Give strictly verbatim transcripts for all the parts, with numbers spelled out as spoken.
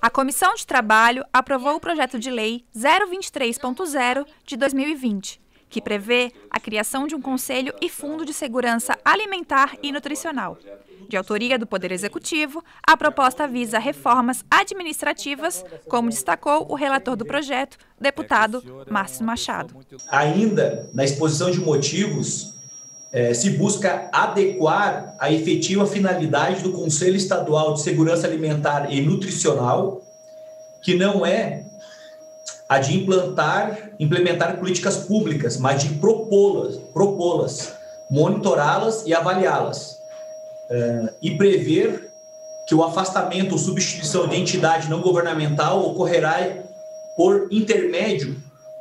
A Comissão de Trabalho aprovou o projeto de lei zero vinte e três ponto zero de dois mil e vinte, que prevê a criação de um Conselho e Fundo de Segurança Alimentar e Nutricional. De autoria do Poder Executivo, a proposta visa reformas administrativas, como destacou o relator do projeto, deputado Márcio Machado. Ainda na exposição de motivos, eh, se busca adequar a efetiva finalidade do Conselho Estadual de Segurança Alimentar e Nutricional, que não é a de implantar, implementar políticas públicas, mas de propô-las, propô-las, monitorá-las e avaliá-las. Uh, e prever que o afastamento ou substituição de entidade não governamental ocorrerá por intermédio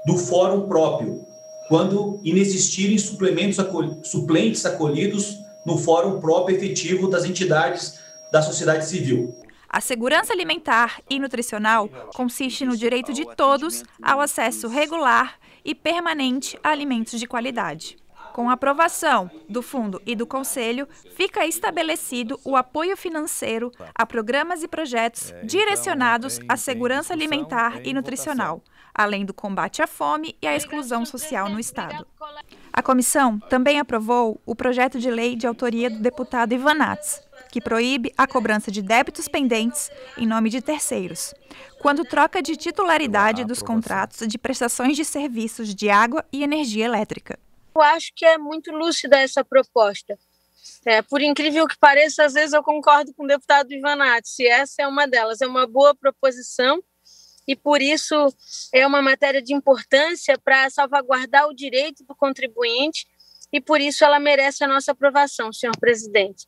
do fórum próprio, quando inexistirem suplementos acol- suplentes acolhidos no fórum próprio efetivo das entidades da sociedade civil. A segurança alimentar e nutricional consiste no direito de todos ao acesso regular e permanente a alimentos de qualidade. Com a aprovação do Fundo e do Conselho, fica estabelecido o apoio financeiro a programas e projetos direcionados à segurança alimentar e nutricional, além do combate à fome e à exclusão social no Estado. A comissão também aprovou o projeto de lei de autoria do deputado Ivanatz, que proíbe a cobrança de débitos pendentes em nome de terceiros, quando troca de titularidade dos contratos de prestações de serviços de água e energia elétrica. Eu acho que é muito lúcida essa proposta. É, por incrível que pareça, às vezes eu concordo com o deputado Ivanatti, e essa é uma delas, é uma boa proposição e, por isso, é uma matéria de importância para salvaguardar o direito do contribuinte e, por isso, ela merece a nossa aprovação, senhor presidente.